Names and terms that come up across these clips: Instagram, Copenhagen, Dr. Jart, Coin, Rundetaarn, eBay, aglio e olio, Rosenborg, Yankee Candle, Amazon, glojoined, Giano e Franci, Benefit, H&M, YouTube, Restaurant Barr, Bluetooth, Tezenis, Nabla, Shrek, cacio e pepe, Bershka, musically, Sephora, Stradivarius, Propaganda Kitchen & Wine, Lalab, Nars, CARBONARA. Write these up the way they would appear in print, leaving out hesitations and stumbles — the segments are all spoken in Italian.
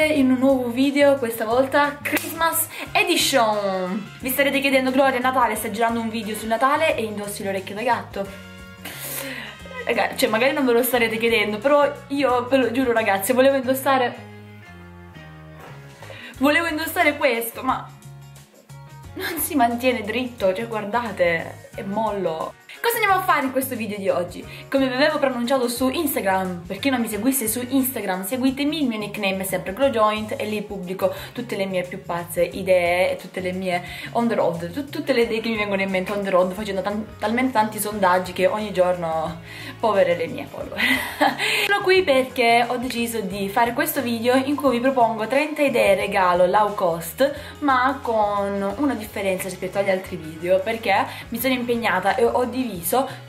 Salve in un nuovo video, questa volta Christmas Edition. Vi starete chiedendo: Gloria, Natale, stai girando un video sul Natale e indossi l'orecchio da gatto? Ragazzi, cioè magari non ve lo starete chiedendo, però io ve lo giuro ragazzi, volevo indossare questo, ma non si mantiene dritto, cioè guardate, è mollo. Cosa andiamo a fare in questo video di oggi? Come vi avevo pronunciato su Instagram, per chi non mi seguisse su Instagram, seguitemi, il mio nickname è sempre glojoined e lì pubblico tutte le mie più pazze idee e tutte le mie on the road, tutte le idee che mi vengono in mente on the road, facendo talmente tanti sondaggi che ogni giorno povere le mie follower. Sono qui perché ho deciso di fare questo video in cui vi propongo 30 idee regalo low cost, ma con una differenza rispetto agli altri video, perché mi sono impegnata e ho diviso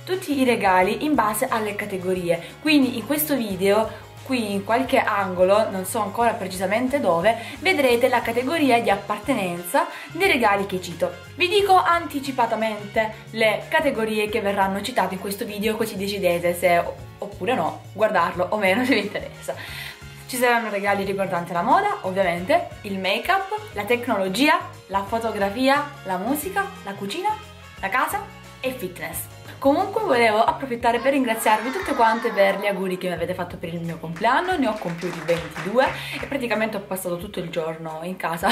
tutti i regali in base alle categorie. Quindi in questo video, qui in qualche angolo, non so ancora precisamente dove, vedrete la categoria di appartenenza dei regali che cito. Vi dico anticipatamente le categorie che verranno citate in questo video, così decidete se oppure no guardarlo o meno, se vi interessa. Ci saranno regali riguardanti la moda, ovviamente, il make-up, la tecnologia, la fotografia, la musica, la cucina, la casa e fitness. Comunque volevo approfittare per ringraziarvi tutte quante per gli auguri che mi avete fatto per il mio compleanno. Ne ho compiuti 22 e praticamente ho passato tutto il giorno in casa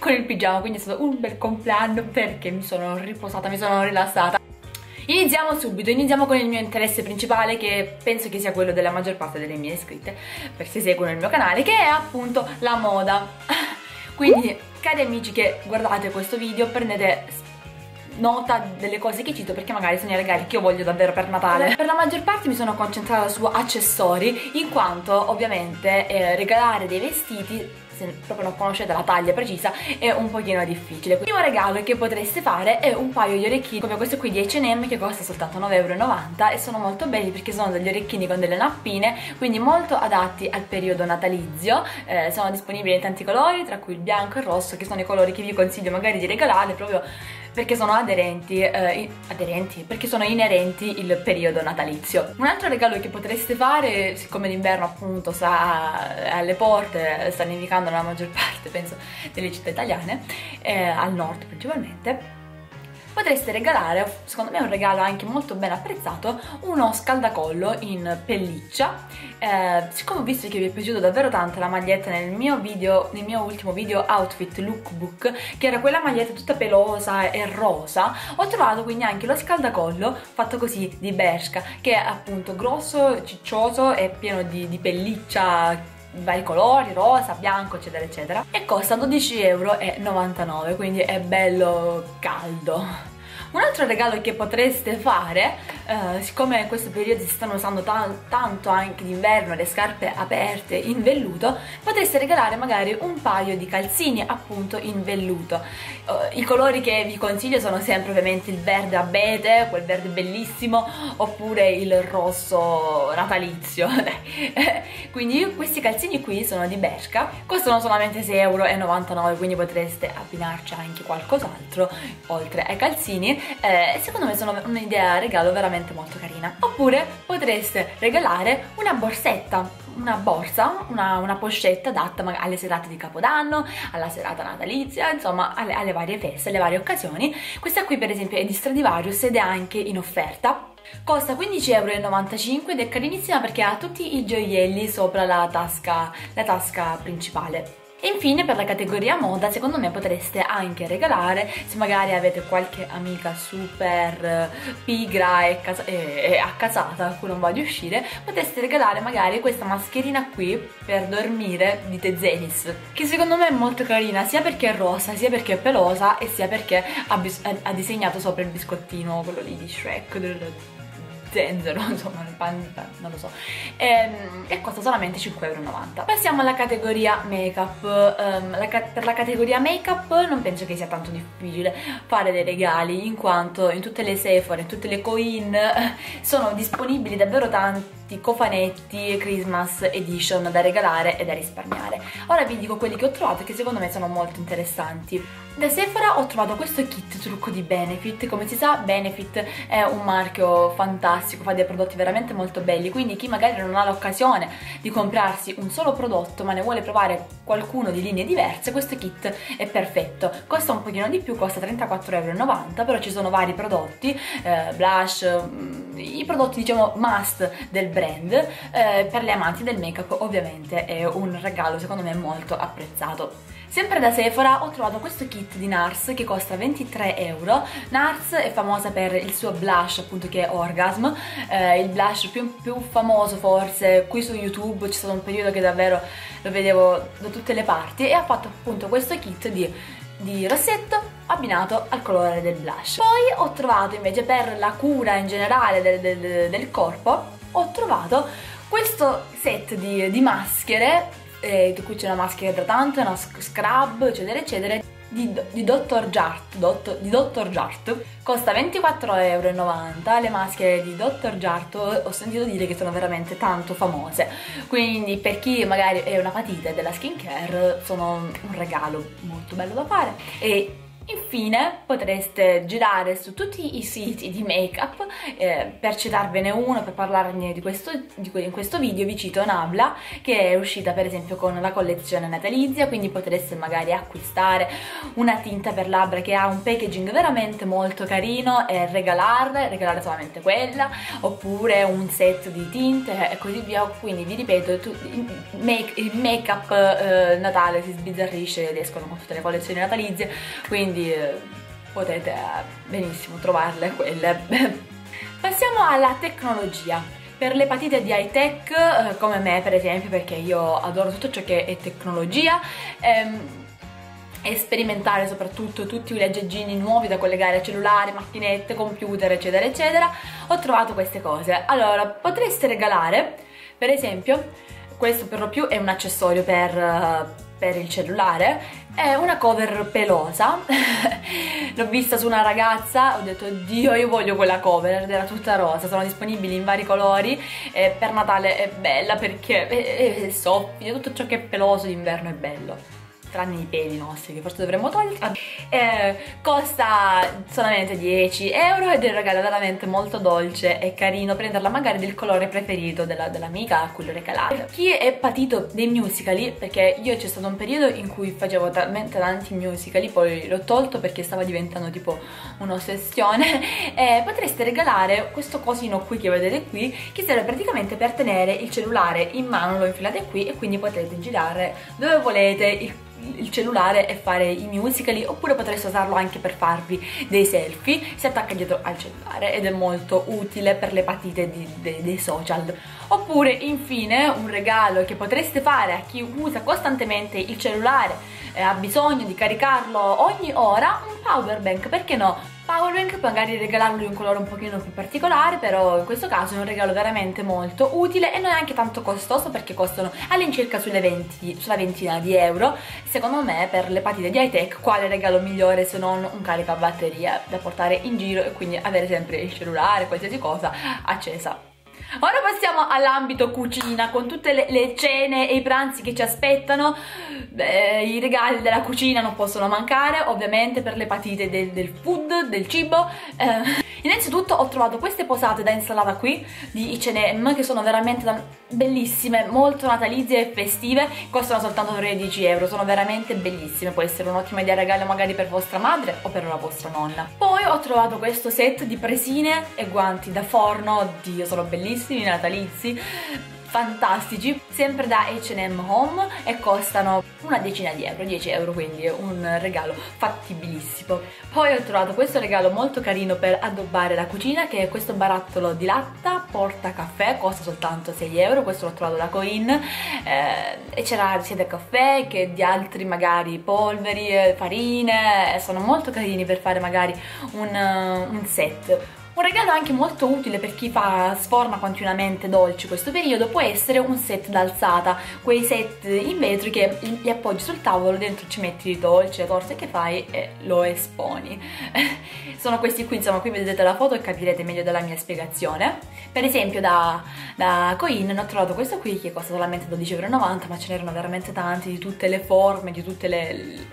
con il pigiama, quindi è stato un bel compleanno perché mi sono riposata, mi sono rilassata. Iniziamo subito, iniziamo con il mio interesse principale, che penso che sia quello della maggior parte delle mie iscritte, per se seguono il mio canale, che è appunto la moda. Quindi cari amici che guardate questo video, prendete nota delle cose che cito, perché magari sono i regali che io voglio davvero per Natale. Per la maggior parte mi sono concentrata su accessori, in quanto ovviamente regalare dei vestiti, se proprio non conoscete la taglia precisa, è un pochino difficile. Il primo regalo che potreste fare è un paio di orecchini come questo qui di H&M, che costa soltanto 9,90 € e sono molto belli perché sono degli orecchini con delle nappine, quindi molto adatti al periodo natalizio. Sono disponibili in tanti colori, tra cui il bianco e il rosso, che sono i colori che vi consiglio magari di regalare proprio perché sono inerenti il periodo natalizio. Un altro regalo che potreste fare, siccome l'inverno appunto sta alle porte, sta nevicando nella maggior parte, penso, delle città italiane, al nord principalmente, potreste regalare, secondo me è un regalo anche molto ben apprezzato, uno scaldacollo in pelliccia. Siccome ho visto che vi è piaciuto davvero tanto la maglietta nel mio ultimo video outfit lookbook, che era quella maglietta tutta pelosa e rosa, ho trovato quindi anche lo scaldacollo fatto così di Bershka, che è appunto grosso, ciccioso e pieno di pelliccia, vari colori, rosa, bianco, eccetera eccetera, e costa 12,99 €, quindi è bello caldo. Un altro regalo che potreste fare, siccome in questo periodo si stanno usando tanto anche d'inverno le scarpe aperte in velluto, potreste regalare magari un paio di calzini appunto in velluto. I colori che vi consiglio sono sempre ovviamente il verde abete, quel verde bellissimo, oppure il rosso natalizio. Quindi questi calzini qui sono di Bershka, costano solamente 6,99 €, quindi potreste abbinarci anche qualcos'altro oltre ai calzini. Secondo me sono un'idea regalo veramente molto carina. Oppure potreste regalare una borsetta, una borsa, una pochetta adatta magari alle serate di Capodanno, alla serata natalizia, insomma alle varie feste, alle varie occasioni. Questa qui per esempio è di Stradivarius ed è anche in offerta. Costa 15,95 € ed è carinissima perché ha tutti i gioielli sopra la tasca principale. E infine per la categoria moda, secondo me potreste anche regalare, se magari avete qualche amica super pigra e accasata a cui non voglio uscire, potreste regalare magari questa mascherina qui per dormire di Tezenis, che secondo me è molto carina, sia perché è rosa, sia perché è pelosa e sia perché ha disegnato sopra il biscottino, quello lì di Shrek, zenzero, insomma, non lo so, e costa solamente 5,90 €. Passiamo alla categoria make-up. Per la categoria make-up non penso che sia tanto difficile fare dei regali, in quanto in tutte le Sephora, in tutte le Coin sono disponibili davvero tanti cofanetti, Christmas edition da regalare e da risparmiare. Ora vi dico quelli che ho trovato, che secondo me sono molto interessanti. Da Sephora ho trovato questo kit trucco di Benefit. Come si sa, Benefit è un marchio fantastico, fa dei prodotti veramente molto belli, quindi chi magari non ha l'occasione di comprarsi un solo prodotto ma ne vuole provare qualcuno di linee diverse, questo kit è perfetto. Costa un pochino di più, costa 34,90 €, però ci sono vari prodotti, blush, i prodotti diciamo must del brand. Per le amanti del make-up ovviamente è un regalo secondo me molto apprezzato. Sempre da Sephora ho trovato questo kit di Nars che costa 23 €. Nars è famosa per il suo blush, appunto, che è Orgasm, il blush più famoso forse qui su YouTube. C'è stato un periodo che davvero lo vedevo da tutte le parti, e ha fatto appunto questo kit di rossetto abbinato al colore del blush. Poi ho trovato invece, per la cura in generale del corpo, ho trovato questo set di maschere, di cui c'è una maschera idratante, una scrub, eccetera eccetera, di Dr. Jart. Costa 24,90 €. Le maschere di Dr. Jart ho sentito dire che sono veramente tanto famose, quindi per chi magari è una patita della skincare sono un regalo molto bello da fare. E infine potreste girare su tutti i siti di make-up, per citarvene uno, per parlarne in questo video vi cito Nabla, che è uscita per esempio con la collezione natalizia, quindi potreste magari acquistare una tinta per labbra che ha un packaging veramente molto carino e regalare solamente quella, oppure un set di tinte e così via. Quindi vi ripeto, il make-up natale si sbizzarrisce ed escono con tutte le collezioni natalizie, quindi potete benissimo trovarle quelle. Passiamo alla tecnologia. Per le patite di high tech come me per esempio, perché io adoro tutto ciò che è tecnologia e sperimentare soprattutto tutti gli aggeggini nuovi da collegare a cellulare, macchinette, computer, eccetera eccetera, ho trovato queste cose. Allora, potreste regalare per esempio, questo per lo più è un accessorio per il cellulare, è una cover pelosa. L'ho vista su una ragazza, ho detto oddio io voglio quella cover, ed era tutta rosa, sono disponibili in vari colori, per Natale è bella perché è soffia, tutto ciò che è peloso d'inverno è bello, tranne i peli nostri che forse dovremmo togliere. Costa solamente 10 € ed è un regalo veramente molto dolce e carino, prenderla magari del colore preferito dell'amica a cui lo regalate. Per chi è patito dei musicali, perché io c'è stato un periodo in cui facevo talmente tanti musicali, poi l'ho tolto perché stava diventando tipo un'ossessione, potreste regalare questo cosino qui che vedete qui, che serve praticamente per tenere il cellulare in mano, lo infilate qui e quindi potete girare dove volete il cellulare e fare i musicali, oppure potreste usarlo anche per farvi dei selfie. Si attacca dietro al cellulare ed è molto utile per le patite dei social. Oppure infine un regalo che potreste fare a chi usa costantemente il cellulare, ha bisogno di caricarlo ogni ora, un power bank, perché no? Powerbank, magari regalarlo di un colore un pochino più particolare, però in questo caso è un regalo veramente molto utile e non è anche tanto costoso, perché costano all'incirca sulla ventina di euro. Secondo me per le patite di high tech quale regalo migliore se non un caricabatteria da portare in giro e quindi avere sempre il cellulare, qualsiasi cosa, accesa. Ora passiamo all'ambito cucina, con tutte le cene e i pranzi che ci aspettano. Beh, i regali della cucina non possono mancare, ovviamente, per le patite del food, del cibo. Innanzitutto ho trovato queste posate da insalata qui di H&M, che sono veramente bellissime, molto natalizie e festive, costano soltanto 13 €, sono veramente bellissime, può essere un'ottima idea regalo magari per vostra madre o per la vostra nonna. Poi ho trovato questo set di presine e guanti da forno, oddio sono bellissime, natalizi, fantastici, sempre da H&M Home, e costano una decina di euro, 10 €, quindi è un regalo fattibilissimo. Poi ho trovato questo regalo molto carino per addobbare la cucina, che è questo barattolo di latta porta caffè, costa soltanto 6 €, questo l'ho trovato da Coin, e c'era sia del caffè che di altri magari polveri, farine, sono molto carini per fare magari un set. Un regalo anche molto utile per chi sforna continuamente dolci questo periodo può essere un set d'alzata, quei set in vetro che li appoggi sul tavolo, dentro ci metti i dolci, le torte che fai e lo esponi. Sono questi qui, insomma, qui vedete la foto e capirete meglio della mia spiegazione. Per esempio da Coin ne ho trovato questo qui che costa solamente 12,90 €, ma ce n'erano veramente tanti, di tutte le forme, di tutte le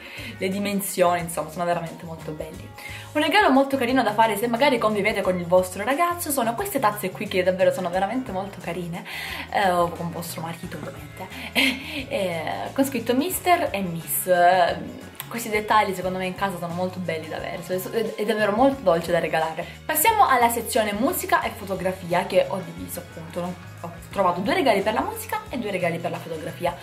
dimensioni, insomma sono veramente molto belli. Un regalo molto carino da fare se magari convivete con il vostro ragazzo sono queste tazze qui, che davvero sono veramente molto carine, o con vostro marito ovviamente, con scritto Mister e Miss. Questi dettagli secondo me in casa sono molto belli da avere, è davvero molto dolce da regalare. Passiamo alla sezione musica e fotografia, che ho diviso appunto, ho trovato 2 regali per la musica e 2 regali per la fotografia.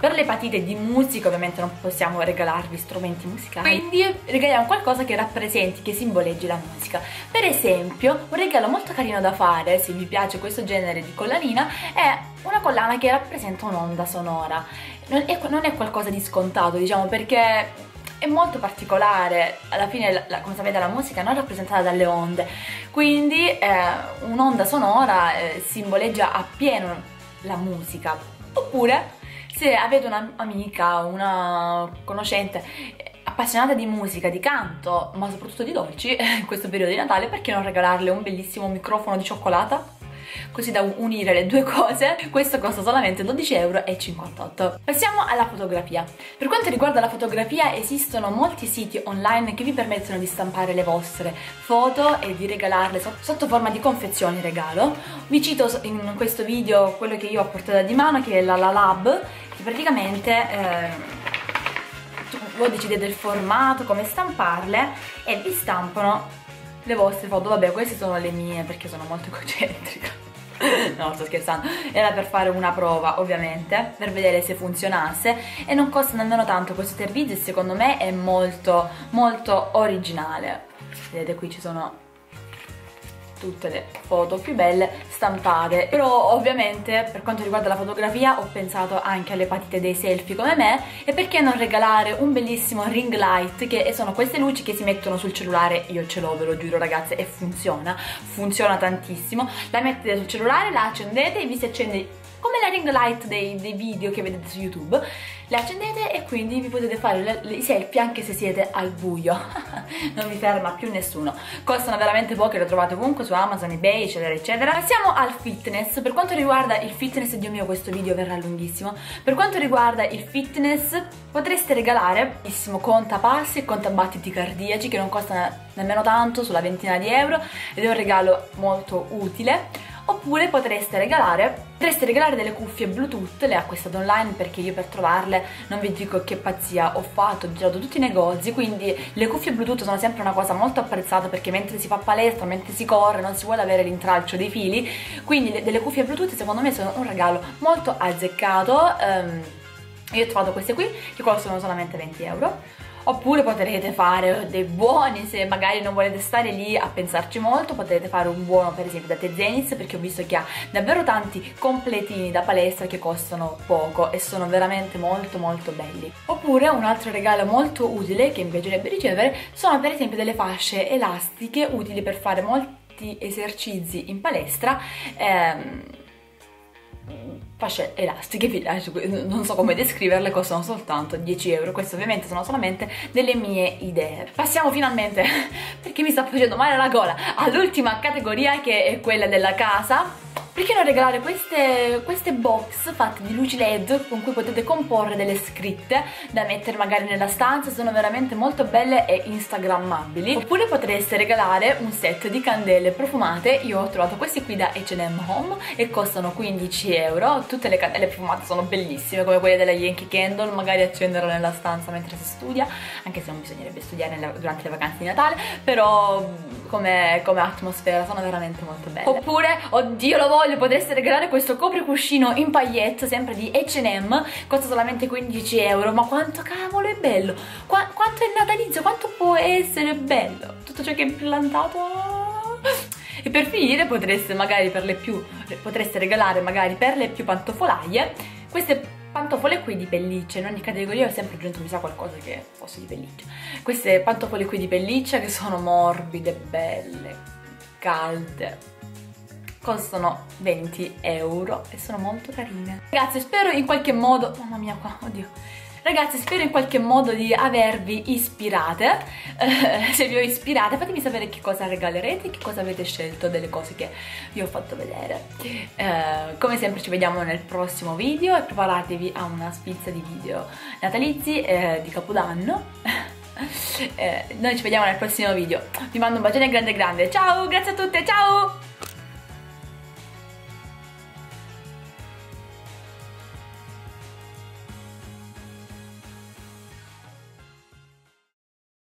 Per le partite di musica ovviamente non possiamo regalarvi strumenti musicali, quindi regaliamo qualcosa che rappresenti, che simboleggi la musica. Per esempio un regalo molto carino da fare se vi piace questo genere di collanina è una collana che rappresenta un'onda sonora. Non è qualcosa di scontato, diciamo, perché è molto particolare, alla fine come sapete la musica non è rappresentata dalle onde, quindi un'onda sonora simboleggia appieno la musica. Oppure se avete un'amica, una conoscente appassionata di musica, di canto, ma soprattutto di dolci, in questo periodo di Natale, perché non regalarle un bellissimo microfono di cioccolata? Così da unire le due cose. Questo costa solamente 12,58 €. Passiamo alla fotografia. Per quanto riguarda la fotografia esistono molti siti online che vi permettono di stampare le vostre foto e di regalarle sotto forma di confezioni regalo. Vi cito in questo video quello che io ho portato di mano, che è la Lalab, che praticamente voi decidete il formato, come stamparle, e vi stampano le vostre foto. Vabbè, queste sono le mie perché sono molto egocentrica. No, sto scherzando, era per fare una prova ovviamente, per vedere se funzionasse, e non costa nemmeno tanto questo servizio e secondo me è molto molto originale. Vedete, qui ci sono tutte le foto più belle stampate. Però ovviamente per quanto riguarda la fotografia ho pensato anche alle patite dei selfie come me, e perché non regalare un bellissimo ring light, che sono queste luci che si mettono sul cellulare. Io ce l'ho, ve lo giuro ragazze, e funziona tantissimo. La mettete sul cellulare, la accendete e vi si accende come la ring light dei video che vedete su YouTube. Le accendete e quindi vi potete fare i selfie anche se siete al buio. Non vi ferma più nessuno. Costano veramente poche, le trovate ovunque su Amazon, eBay, eccetera eccetera. Passiamo al fitness. Per quanto riguarda il fitness, Dio mio questo video verrà lunghissimo. Per quanto riguarda il fitness potreste regalare bellissimo contapassi e contabattiti cardiaci, che non costa nemmeno tanto, sulla ventina di euro, ed è un regalo molto utile. Oppure potreste regalare delle cuffie Bluetooth. Le ho acquistate online perché io per trovarle, non vi dico che pazzia ho fatto, ho girato tutti i negozi, quindi le cuffie Bluetooth sono sempre una cosa molto apprezzata, perché mentre si fa palestra, mentre si corre, non si vuole avere l'intralcio dei fili, quindi delle cuffie Bluetooth secondo me sono un regalo molto azzeccato. Io ho trovato queste qui che costano solamente 20 €. Oppure potrete fare dei buoni, se magari non volete stare lì a pensarci molto, potrete fare un buono per esempio da Tezenis, perché ho visto che ha davvero tanti completini da palestra che costano poco e sono veramente molto molto belli. Oppure un altro regalo molto utile che mi piacerebbe ricevere sono per esempio delle fasce elastiche, utili per fare molti esercizi in palestra. Fasce elastiche, non so come descriverle, costano soltanto 10 €. Queste ovviamente sono solamente delle mie idee. Passiamo finalmente, perché mi sta facendo male la gola, all'ultima categoria, che è quella della casa. Perché non regalare queste box fatte di luci LED con cui potete comporre delle scritte da mettere magari nella stanza? Sono veramente molto belle e instagrammabili. Oppure potreste regalare un set di candele profumate. Io ho trovato queste qui da H&M Home e costano 15 €. Tutte le candele profumate sono bellissime, come quelle della Yankee Candle, magari accenderla nella stanza mentre si studia, anche se non bisognerebbe studiare durante le vacanze di Natale, però come atmosfera sono veramente molto belle. Oppure, oddio lo voglio, potreste regalare questo copricuscino in paillette, sempre di H&M, costa solamente 15 €, ma quanto cavolo è bello, quanto è natalizio, quanto può essere bello, tutto ciò che è implantato. E per finire potreste regalare magari per le più pantofolaie, queste pantofole qui di pelliccia. In ogni categoria ho sempre aggiunto mi sa qualcosa che fosse di pelliccia. Queste pantofole qui di pelliccia che sono morbide, belle, calde. Costano 20 euro e sono molto carine. Ragazzi, spero in qualche modo... Mamma mia qua, oddio. Ragazzi, spero in qualche modo di avervi ispirate. Se vi ho ispirate, fatemi sapere che cosa regalerete, che cosa avete scelto delle cose che vi ho fatto vedere. Come sempre ci vediamo nel prossimo video e preparatevi a una sfilza di video natalizi, di Capodanno. Noi ci vediamo nel prossimo video. Vi mando un bacione grande grande. Ciao, grazie a tutte, ciao!